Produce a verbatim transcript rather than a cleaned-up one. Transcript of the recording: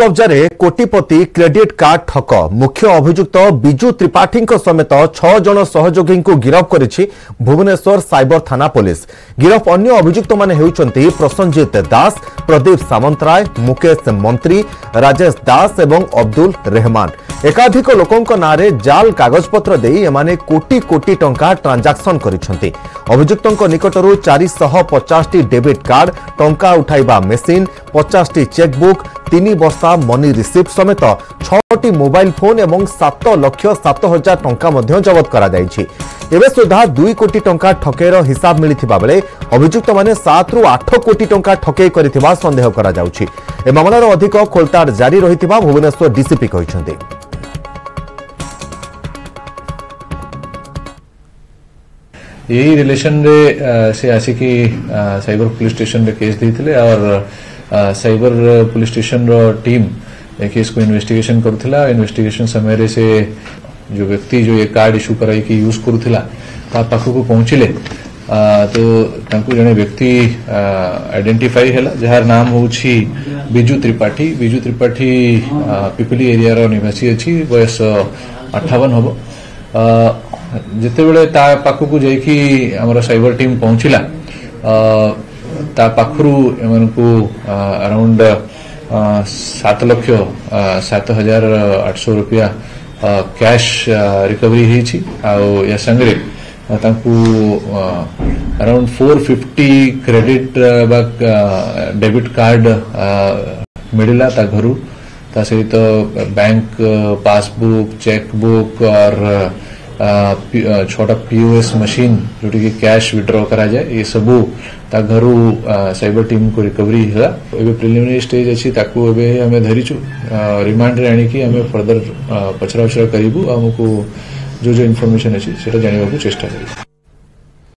कब्जे कोटिपति credit card ठक मुख्य अभियुक्त बिजु त्रिपाठी समेत छह जन सहयोगी को गिरफ करिछि भुवनेश्वर साइबर थाना पुलिस। गिरफ अन्य अभियुक्त माने हेउचंती प्रसंजित दास, प्रदीप सामंतराय, मुकेश मंत्री, राजेश दास एवं अब्दुल रेहमान। एकाधिक लोकंक नारे जाल कागजपत्र देई एमाने कोटी कोटी टंका ट्रांजैक्शन करिसंती। अभियुक्तंक निकटरू चार सौ पचास टी डेबिट कार्ड, टंका उठाइबा मेसिन, पचास टी चेकबुक, तीन वर्ष मनी रिसीप्ट समेत छह मोबाइल फोन एवं सात लक्ष सात हजार टंका जबत करा। दुई कोटी टंका ठकेर हिसाब मिलता बेले अभियुक्त माने सात रु आठ कोटी टंका ठके करिथिबा संदेह करा जाउछि। ए मामलार अधिक खोलताड़ जारी रहिथिबा भुवनेश्वर डीसीपी कहिसंते। यही रिलेशन रे से आसीकी साइबर पुलिस स्टेशन रे केस दैथिले और साइबर पुलिस स्टेशन रो टीम केस को इन्वेस्टिगेशन करूथिला। इन्वेस्टिगेशन समय रे से जो व्यक्ति जो ये कार्ड इश्यू कराई की यूज करूथिला ता पाखु को पहुंचिले तो तांकु जने व्यक्ति आइडेंटिफाई हैला जहार नाम होउछि बिजु त्रिपाठी। बिजु त्रिपाठी पिपली एरिया रो निवासी अछि, बयस अट्ठावन होबो। जते बेले ता पाखु को जाई की हमर साइबर टीम पहुंचिला ता पाखरु एमनकु अराउंड सात लक्ष सात हजार आठ सौ रुपया कैश रिकवरी होती। आ संगे अराउंड फोर फिफ्टी क्रेडिट बा डेबिट कार्ड मिलला ता घर ता सहित तो बैंक पासबुक, चेकबुक और छोटा पीओएस मशीन जोटी की कैश विड्रॉ करा जाए ये सबू घर साइबर टीम को रिकवरी है। प्रिलिमिनरी स्टेज अच्छी आम धरीचु रिमांड आम फर्दर पचराउचरा करूँ आमको जो जो इनफॉरमेशन अच्छी जानवाक चेष्टा कर।